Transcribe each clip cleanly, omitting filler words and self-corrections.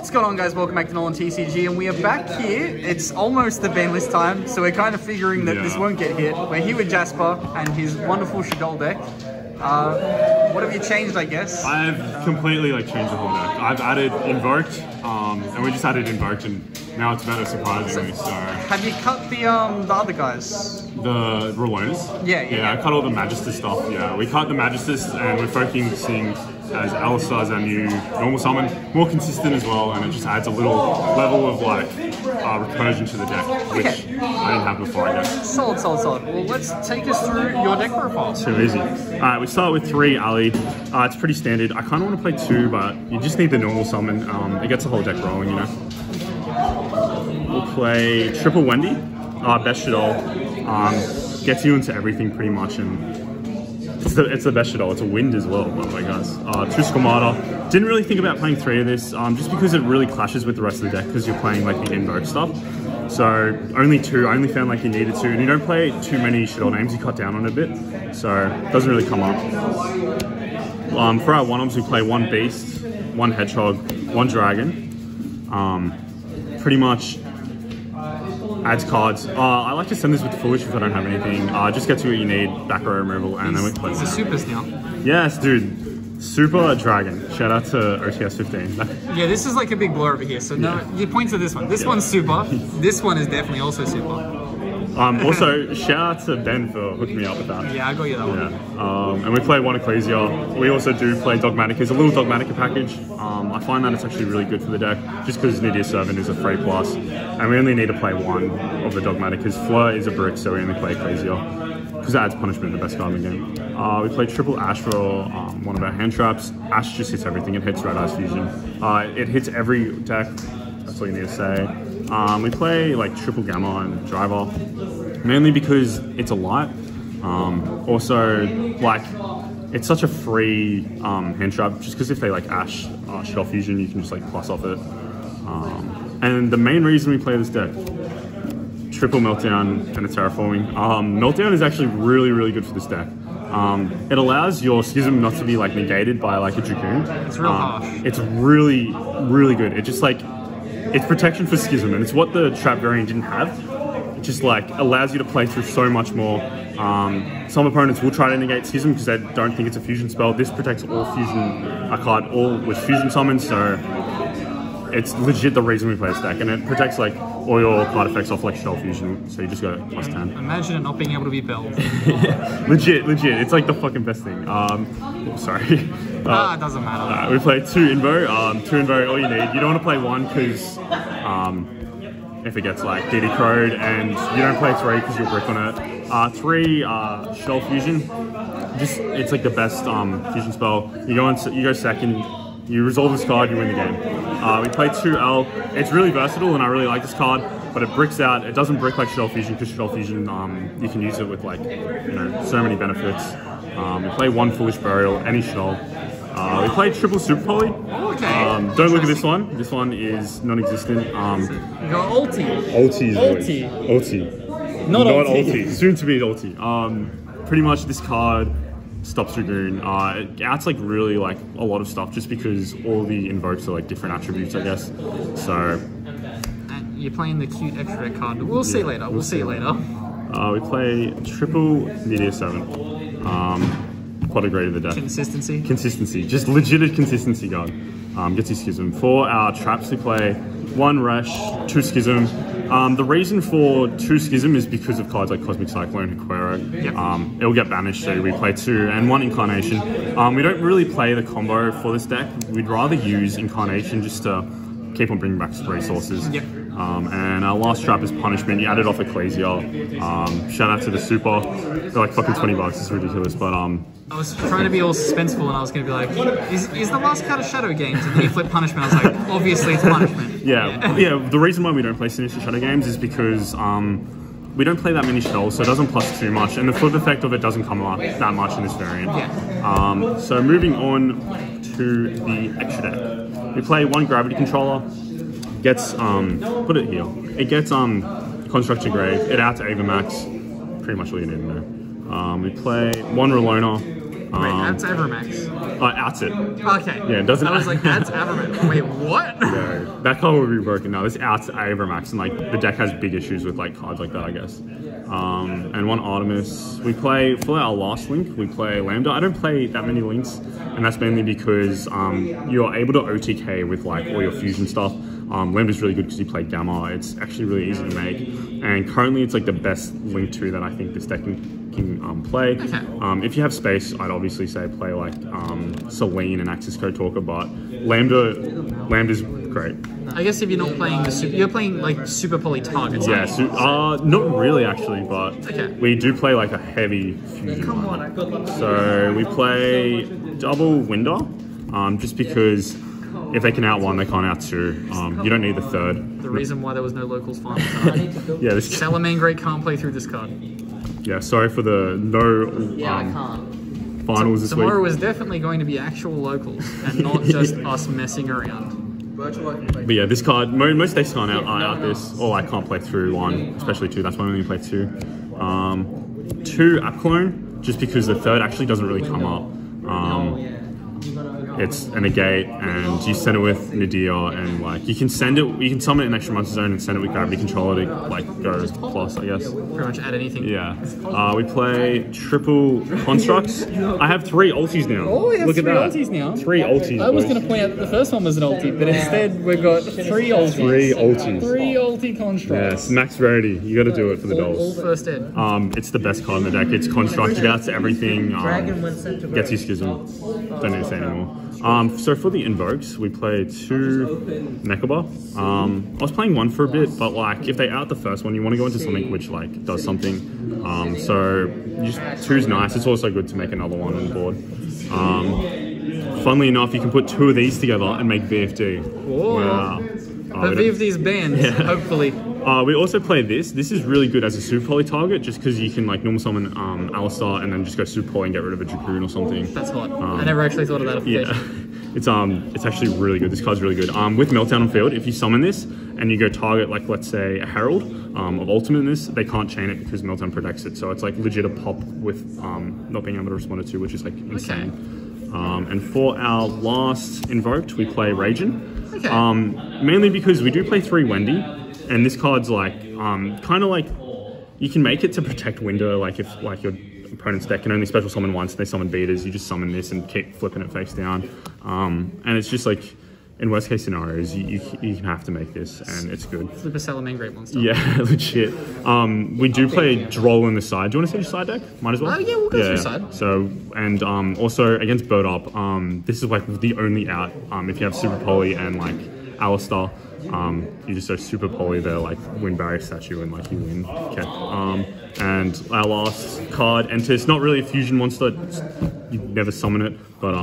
What's going on, guys? Welcome back to Nolan TCG, and we are back here. It's almost the ban list time, so we're kind of figuring that this won't get hit. We're here with Jasper and his wonderful Shaddoll deck. What have you changed, I guess? I've completely changed the whole deck. I've added Invoked, and we just added Invoked, and now it's better, surprisingly, so... Have you cut the other guys? The Reloaders? Yeah, I cut all the Magistus stuff, We cut the Magistus, and we're focusing as Alistar as our new normal summon, more consistent as well, and it just adds a little level of recursion to the deck, which I didn't have before, I guess. Solid. Well, let's take us through your deck profile. Too easy. Alright, we start with 3 Ali. It's pretty standard. I kind of want to play 2, but you just need the normal summon. It gets the whole deck rolling, you know. We'll play triple Wendy, best Shaddoll. Gets you into everything pretty much, and it's the best Shaddoll. It's a wind as well, by the way, guys. 2 Squamata. Didn't really think about playing 3 of this, just because it really clashes with the rest of the deck, because you're playing the invoke stuff. So only 2. I only found you needed 2, and you don't play too many Shaddoll names. You cut down on it a bit, so it doesn't really come up. For our one-offs, we play 1 Beast, 1 Hedgehog, 1 Dragon. Pretty much adds cards. I like to send this with Foolish if I don't have anything. Just gets you what you need, back row removal, and then we play. It's a supers now. Yes, dude. Super Dragon. Shout out to OTS 15. Yeah, this is a big blur over here, so no, you point to this one. This one's super. This one is definitely also super. Also, shout out to Ben for hooking me up with that. Yeah, I got you that one. And we play 1 Ecclesia. We also do play Dogmatika. It's a little Dogmatika package. I find that it's actually really good for the deck, just because Nidia Servant is a 3+, and we only need to play 1 of the Dogmatikas. Fleur is a brick, so we only play Ecclesia, because that adds Punishment, the best card in the game. We play triple Ash for one of our hand traps. Ash just hits everything. It hits Red Eyes Fusion. It hits every deck. That's all you need to say. We play triple Gamma and Driver, mainly because it's a light. Also, it's such a free hand trap, just because if they Ash, Shell Fusion, you can just plus off it. And the main reason we play this deck, triple Meltdown and a Terraforming. Meltdown is actually really good for this deck. It allows your Schism not to be negated by a Dragoon. It's real harsh. It's really good. It just it's protection for Schism, and it's what the trap variant didn't have. It just allows you to play through so much more. Some opponents will try to negate Schism because they don't think it's a fusion spell. This protects all fusion, all with fusion summons, so it's legit the reason we play this deck. And it protects all your card effects off Shell Fusion, so you just go +10. Imagine it not being able to be belled. Legit. It's the fucking best thing. Sorry. It doesn't matter. We play 2 Invo. 2 Invo, all you need. You don't want to play 1 because if it gets DD crowed, and you don't play 3 because you'll brick on it. 3 Shell Fusion. It's the best fusion spell. You go second. You resolve this card, you win the game. We play 2 L. It's really versatile, and I really like this card, but it bricks out. It doesn't brick Shaddoll Fusion, because Shaddoll Fusion, you can use it with so many benefits. We play 1 Foolish Burial, any Shaddoll. We play triple Super Poly. Don't look at this one. This one is non-existent. You got Ulti. Not Ulti. Soon to be Ulti. Pretty much this card stops Dragoon. It adds really a lot of stuff, just because all the invokes are different attributes, I guess. So and you're playing the cute extra rare card. We'll see later. We'll see later. We play triple Nidia Servant. Quite a great of the deck. Consistency. Just legit consistency guard. Gets you Schism. For our traps, we play 1 Resh, 2 Schism. The reason for 2 Schism is because of cards Cosmic Cyclone and Aquero. It'll get banished, so we play 2 and 1 Incarnation. We don't really play the combo for this deck. We'd rather use Incarnation just to keep on bringing back some resources. And our last trap is Punishment. You added off Ecclesia. Shout out to the Super. They're fucking $20. It's ridiculous, but I was trying to be all suspenseful, and I was going to be is the last card a Shadow Games? And then you flip Punishment. I was obviously it's Punishment. Yeah. The reason why we don't play Sinister Shadow Games is because we don't play that many Shaddoll, so it doesn't plus too much, and the flip effect of it doesn't come up that much in this variant. So moving on to the extra deck. We play 1 Gravity Controller. Gets, put it here. It gets, Constructs to Grave. It adds to Evermax. Pretty much all you need to know. We play 1 Relona, Wait, that's Evermax. That's it. Okay. Yeah, it doesn't. I was like, that's Evermax. Wait, what? No, that card would be broken now. This outs Evermax, and like the deck has big issues with like cards like that, I guess. And one Artemis. We play for our last link. We play Lambda. I don't play that many links, and that's mainly because you're able to OTK with like all your fusion stuff. Lambda's really good because you play Gamma. It's actually really easy to make, and currently it's like the best link to that I think this deck can play. Okay. If you have space, I'd obviously say play like Selene and Axis Code Talker, but Lambda's great. I guess if you're not playing the super, you're playing like Super Poly targets. Yeah, not really actually, but okay. We do play like a heavy fusion. Come on, I got so we play double Winder, just because. If they can out one, they can't out two. You don't need the third. The reason why there was no locals final. Yeah, this Salamangreat can't play through this card. Yeah, sorry for the no. Yeah, I can't. Finals this week. Tomorrow is definitely going to be actual locals and not just us messing around. But yeah, this card, most decks can't out this. Oh, I can't play through one, especially two. That's why I only play two. Two App Clone, just because the third actually doesn't really come up. It's a negate, and you send it with Nidia, and like you can send it, you can summon it in extra monster zone and send it with Gravity Controller to like go plus, I guess. Pretty much add anything. Yeah. We play triple Constructs. I have three ultis now. Oh, yeah, look at that. Three ultis now. Three ultis. I was going to point out that the first one was an ulti, but instead we've got three ultis. Three ultis. Three ulti Constructs. Yes, max rarity. You got to do it for the dolls. All first ed. It's the best card in the deck. It's Construct. It gets everything. Gets you Schism. Don't need to say anymore. So for the invokes, we play two Nekaba. I was playing one for a bit, but like if they out the first one, you want to go into something which like does something. So just two's nice. It's also good to make another one on the board. Funnily enough, you can put two of these together and make VFD. Wow. But VFD's banned, hopefully. We also play this. This is really good as a Super Poly target, just because you can like normal summon Alistar and then just go Super Poly and get rid of a Dragoon or something. That's hot. I never actually thought of that application. Yeah. It's actually really good. This card's really good. With Meltdown on field, if you summon this and you go target like let's say a Herald of Ultimate in this, they can't chain it because Meltdown protects it. So it's like legit a pop with not being able to respond to two, which is like insane. Okay. And for our last invoked, we play Raging. Okay. Mainly because we do play three Wendy. And this card's like, kind of like, you can make it to protect Window, like if like your opponent's deck can only special summon once, and they summon beaters, you just summon this and keep flipping it face down. And it's just like, in worst case scenarios, you have to make this, and it's good. Flip a Salamangreat monster. Yeah, legit. We do play Droll in the side. Do you want to see your side deck? Might as well. Yeah, we'll go to your side. So, and also against Bird Up, this is like the only out, if you have Super Poly and like Alistar. You just go Super Poly there, like win barrier statue and like you win. Okay. And our last card enters. It's not really a fusion monster. You never summon it, but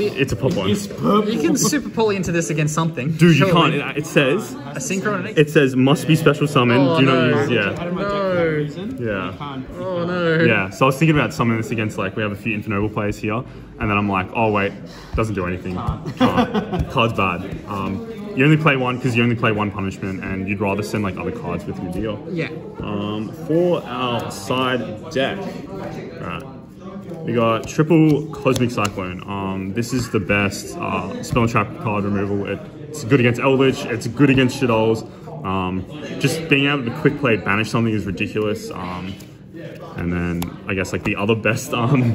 it's a pop one. It's purple. You can Super Poly into this against something. Dude, surely. You can't. It says a synchro. It says must be special summon. Oh, do not use. Yeah. No. Yeah. Oh no. Yeah. So I was thinking about summoning this against like we have a few Infernoble players here, and then I'm like, oh wait, doesn't do anything. Can't. Card's bad. You only play one because you only play one punishment, and you'd rather send like other cards with your deal. Yeah. For our side deck, right, we got triple Cosmic Cyclone. This is the best spell and trap card removal. It's good against Eldritch. It's good against Shaddolls. Just being able to quick play banish something is ridiculous. And then I guess like the other best spell and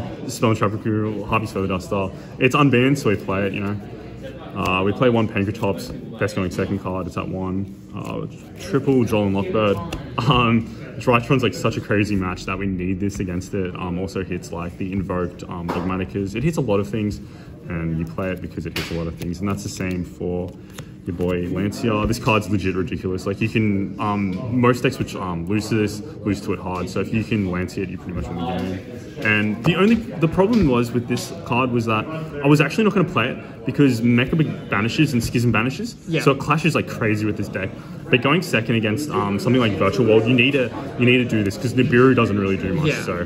trap removal, Harpy's Feather Duster. It's unbanned, so we play it. You know. We play one Pancratops, best going second card, it's at one. Triple Droll and Lockbird. Drytron's like such a crazy match that we need this against it. Also hits like the invoked Dogmatikas. It hits a lot of things, and you play it because it hits a lot of things. And that's the same for your boy Lancia. This card's legit ridiculous. Like you can, most decks which lose to this, lose to it hard. So if you can Lancia it, you pretty much win the game. And the problem was with this card was that I was actually not going to play it because Mecha banishes and Schism banishes, so it clashes like crazy with this deck. But going second against something like Virtual World, you need to do this because Nibiru doesn't really do much. So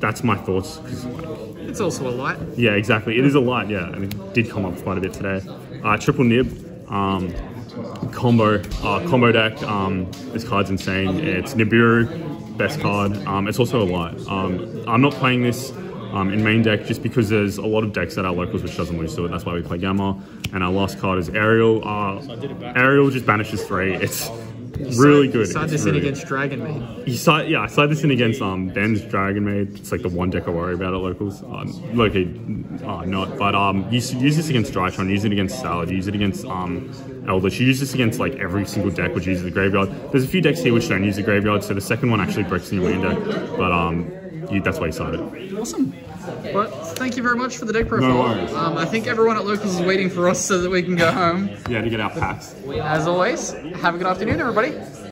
that's my thoughts. Cause, like, it's also a light. Yeah, exactly. It is a light. Yeah, and it did come up quite a bit today. Triple Nib. Combo deck. This card's insane. It's Nibiru. Best card. It's also a lot. I'm not playing this in main deck, just because there's a lot of decks that are locals which doesn't lose to it. That's why we play Gamma. And our last card is Ariel. Ariel just banishes 3. It's really good. You slide this in against Dragon Maid. Yeah, I slide this in against Ben's Dragon Maid. It's like the one deck I worry about at locals. You use this against Drytron, use it against Salad, use it against Eldritch. You use this against like every single deck which uses the graveyard. There's a few decks here which don't use the graveyard, so the second one actually breaks in your main deck. But that's why you started. Awesome. Well, thank you very much for the deck profile. No worries. I think everyone at Locals is waiting for us so that we can go home. Yeah, to get our packs. As always, have a good afternoon, everybody.